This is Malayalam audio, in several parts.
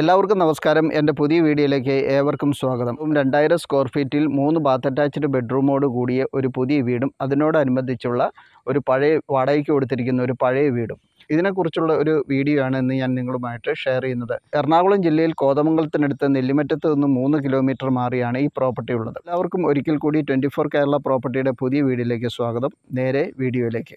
എല്ലാവർക്കും നമസ്കാരം എൻ്റെ പുതിയ വീഡിയോയിലേക്ക് ഏവർക്കും സ്വാഗതം. 2000 സ്ക്വയർ ഫീറ്റിൽ 3 ബാത്ത് അറ്റാച്ച്ഡ് ബെഡ്റൂമോട് കൂടിയ ഒരു പുതിയ വീടും അതിനോടനുബന്ധിച്ചുള്ള ഒരു പഴയ വാടകയ്ക്ക് കൊടുത്തിരിക്കുന്ന ഒരു പഴയ വീടും ഇതിനെക്കുറിച്ചുള്ള ഒരു വീഡിയോ ആണ് ഇന്ന് ഞാൻ നിങ്ങളുമായിട്ട് ഷെയർ ചെയ്യുന്നത്. എറണാകുളം ജില്ലയിൽ കോതമംഗലത്തിനടുത്ത് നെല്ലിമറ്റത്ത് നിന്ന് 3 കിലോമീറ്റർ മാറിയാണ് ഈ പ്രോപ്പർട്ടി ഉള്ളത്. എല്ലാവർക്കും ഒരിക്കൽ കൂടി 24 കേരള പ്രോപ്പർട്ടിയുടെ പുതിയ വീഡിയോയിലേക്ക് സ്വാഗതം. നേരെ വീഡിയോയിലേക്ക്.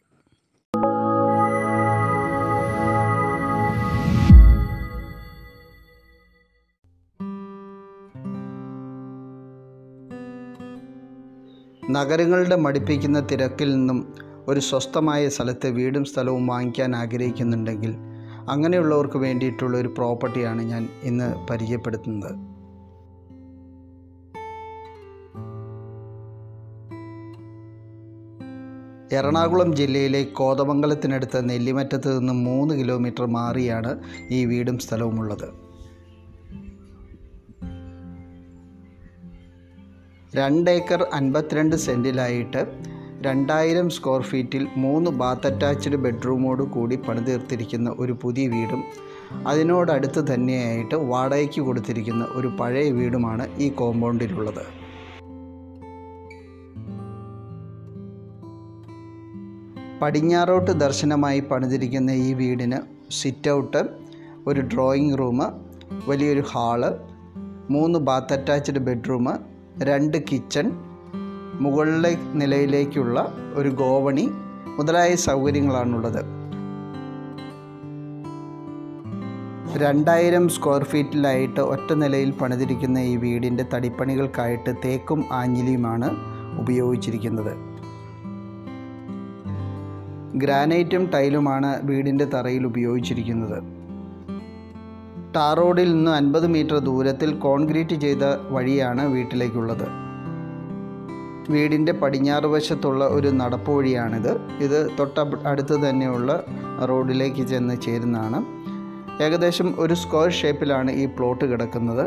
നഗരങ്ങളുടെ മടിപ്പിക്കുന്ന തിരക്കിൽ നിന്നും ഒരു സ്വസ്ഥമായ സ്ഥലത്ത് വീടും സ്ഥലവും വാങ്ങിക്കാൻ ആഗ്രഹിക്കുന്നുണ്ടെങ്കിൽ അങ്ങനെയുള്ളവർക്ക് വേണ്ടിയിട്ടുള്ള ഒരു പ്രോപ്പർട്ടിയാണ് ഞാൻ ഇന്ന് പരിചയപ്പെടുത്തുന്നത്. എറണാകുളം ജില്ലയിലെ കോതമംഗലത്തിനടുത്ത് നെല്ലിമറ്റത്ത് നിന്ന് 3 കിലോമീറ്റർ മാറിയാണ് ഈ വീടും സ്ഥലവുമുള്ളത്. 2 ഏക്കർ 52 സെൻറ്റിലായിട്ട് 2000 സ്ക്വയർ ഫീറ്റിൽ 3 ബാത്ത് അറ്റാച്ച്ഡ് ബെഡ്റൂമോട് കൂടി പണിതീർത്തിരിക്കുന്ന ഒരു പുതിയ വീടും അതിനോടടുത്ത് തന്നെയായിട്ട് വാടകയ്ക്ക് കൊടുത്തിരിക്കുന്ന ഒരു പഴയ വീടുമാണ് ഈ കോമ്പൗണ്ടിലുള്ളത്. പടിഞ്ഞാറോട്ട് ദർശനമായി പണിതിരിക്കുന്ന ഈ വീടിന് സിറ്റ് ഔട്ട്, ഒരു ഡ്രോയിങ് റൂം, വലിയൊരു hall, 3 bath attached bedroom, 2 kitchen, മുകളിലെ നിലയിലേക്കുള്ള ഒരു ഗോവണി മുതലായ സൗകര്യങ്ങളാണുള്ളത്. 2000 സ്ക്വയർ ഫീറ്റിലായിട്ട് ഒറ്റ നിലയിൽ പണിതിരിക്കുന്ന ഈ വീടിൻ്റെ തടിപ്പണികൾക്കായിട്ട് തേക്കും ആഞ്ഞിലിയുമാണ് ഉപയോഗിച്ചിരിക്കുന്നത്. ഗ്രാനൈറ്റും ടൈലുമാണ് വീടിൻ്റെ തറയിൽ ഉപയോഗിച്ചിരിക്കുന്നത്. ടാർ റോഡിൽ നിന്ന് 50 മീറ്റർ ദൂരത്തിൽ കോൺക്രീറ്റ് ചെയ്ത വഴിയാണ് വീട്ടിലേക്കുള്ളത്. വീടിൻ്റെ പടിഞ്ഞാറ് വശത്തുള്ള ഒരു നടപ്പ് വഴിയാണിത്. ഇത് തൊട്ടടുത്ത് തന്നെയുള്ള റോഡിലേക്ക് ചെന്ന് ചേരുന്നതാണ്. ഏകദേശം ഒരു സ്ക്വയർ ഷേപ്പിലാണ് ഈ പ്ലോട്ട് കിടക്കുന്നത്.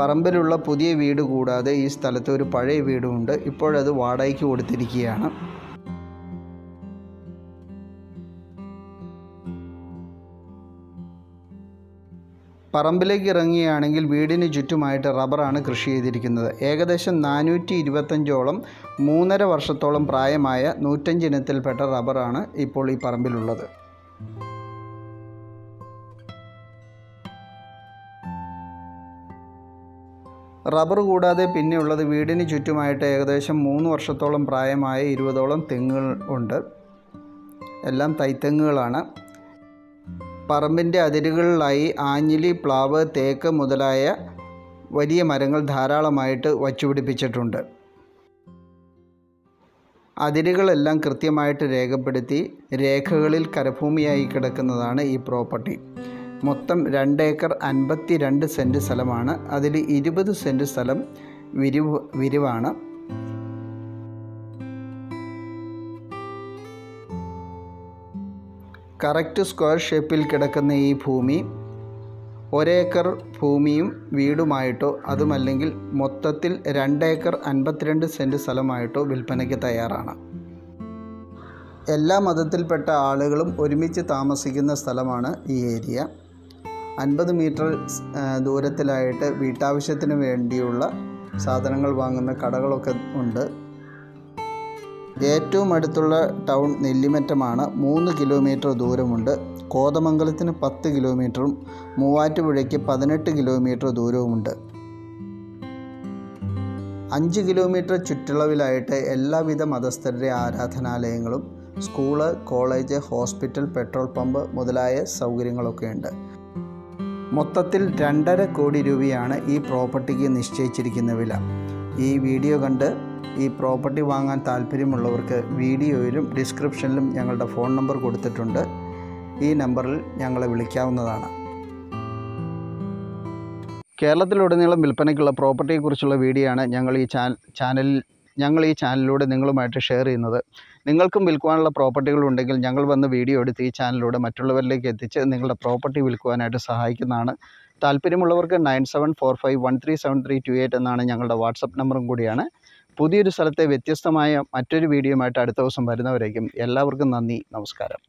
പറമ്പിലുള്ള പുതിയ വീട് കൂടാതെ ഈ സ്ഥലത്ത് ഒരു പഴയ വീടുമുണ്ട്. ഇപ്പോഴത് വാടകയ്ക്ക് കൊടുത്തിരിക്കുകയാണ്. പറമ്പിലേക്ക് ഇറങ്ങുകയാണെങ്കിൽ വീടിന് ചുറ്റുമായിട്ട് റബ്ബറാണ് കൃഷി ചെയ്തിരിക്കുന്നത്. ഏകദേശം 425ഓളം 3.5 വർഷത്തോളം പ്രായമായ 105 ഇനത്തിൽപ്പെട്ട റബ്ബറാണ് ഇപ്പോൾ ഈ പറമ്പിലുള്ളത്. റബ്ബർ കൂടാതെ പിന്നെയുള്ളത് വീടിന് ചുറ്റുമായിട്ട് ഏകദേശം 3 വർഷത്തോളം പ്രായമായ 20ഓളം തെങ്ങുകൾ ഉണ്ട്. എല്ലാം തൈത്തെങ്ങുകളാണ്. പറമ്പിൻ്റെ അതിരുകളിലായി ആഞ്ഞിലി, പ്ലാവ്, തേക്ക് മുതലായ വലിയ മരങ്ങൾ ധാരാളമായിട്ട് വച്ചുപിടിപ്പിച്ചിട്ടുണ്ട്. അതിരുകളെല്ലാം കൃത്യമായിട്ട് രേഖപ്പെടുത്തി രേഖകളിൽ കരഭൂമിയായി കിടക്കുന്നതാണ് ഈ പ്രോപ്പർട്ടി. മൊത്തം 2 ഏക്കർ 52 സെൻറ്റ് സ്ഥലമാണ്. അതിൽ 20 സെൻറ്റ് സ്ഥലം വിരിവാണ്. കറക്റ്റ് സ്ക്വയർ ഷേപ്പിൽ കിടക്കുന്ന ഈ ഭൂമി 1 ഏക്കർ ഭൂമിയും വീടുമായിട്ടോ അതുമല്ലെങ്കിൽ മൊത്തത്തിൽ 2 ഏക്കർ 52 സെൻറ്റ് സ്ഥലമായിട്ടോ വിൽപ്പനയ്ക്ക് തയ്യാറാണ്. എല്ലാ മതത്തിൽപ്പെട്ട ആളുകളും ഒരുമിച്ച് താമസിക്കുന്ന സ്ഥലമാണ് ഈ ഏരിയ. 50 മീറ്റർ ദൂരത്തിലായിട്ട് വീട്ടാവശ്യത്തിന് വേണ്ടിയുള്ള സാധനങ്ങൾ വാങ്ങുന്ന കടകളൊക്കെ ഉണ്ട്. ഏറ്റവും അടുത്തുള്ള ടൗൺ നെല്ലിമറ്റമാണ്. 3 കിലോമീറ്റർ ദൂരമുണ്ട്. കോതമംഗലത്തിന് 10 കിലോമീറ്ററും മൂവാറ്റുപുഴയ്ക്ക് 18 കിലോമീറ്റർ ദൂരവുമുണ്ട്. 5 കിലോമീറ്റർ ചുറ്റളവിലായിട്ട് എല്ലാവിധ മതസ്ഥരുടെ ആരാധനാലയങ്ങളും school, college, hospital, petrol pump മുതലായ സൗകര്യങ്ങളൊക്കെയുണ്ട്. മൊത്തത്തിൽ 2.5 കോടി രൂപയാണ് ഈ പ്രോപ്പർട്ടിക്ക് നിശ്ചയിച്ചിരിക്കുന്ന വില. ഈ വീഡിയോ കണ്ട് ഈ പ്രോപ്പർട്ടി വാങ്ങാൻ താല്പര്യമുള്ളവർക്ക് വീഡിയോയിലും ഡിസ്ക്രിപ്ഷനിലും ഞങ്ങളുടെ ഫോൺ നമ്പർ കൊടുത്തിട്ടുണ്ട്. ഈ നമ്പറിൽ ഞങ്ങളെ വിളിക്കാവുന്നതാണ്. കേരളത്തിലുടനീളം വിൽപ്പനയ്ക്കുള്ള പ്രോപ്പർട്ടിയെക്കുറിച്ചുള്ള വീഡിയോ ആണ് ഞങ്ങൾ ഈ ചാനലിലൂടെ നിങ്ങളുമായിട്ട് ഷെയർ ചെയ്യുന്നത്. നിങ്ങൾക്കും വിൽക്കുവാനുള്ള പ്രോപ്പർട്ടികളുണ്ടെങ്കിൽ ഞങ്ങൾ വന്ന് വീഡിയോ എടുത്ത് ഈ ചാനലിലൂടെ മറ്റുള്ളവരിലേക്ക് എത്തിച്ച് നിങ്ങളുടെ പ്രോപ്പർട്ടി വിൽക്കുവാനായിട്ട് സഹായിക്കുന്നതാണ്. താല്പര്യമുള്ളവർക്ക് 9745137328 എന്നാണ് ഞങ്ങളുടെ വാട്സപ്പ് നമ്പറും കൂടിയാണ്. പുതിയൊരു സ്ഥലത്തെ വ്യത്യസ്തമായ മറ്റൊരു വീഡിയോയുമായിട്ട് അടുത്ത ദിവസം വരുന്നവരേക്കും എല്ലാവർക്കും നന്ദി, നമസ്കാരം.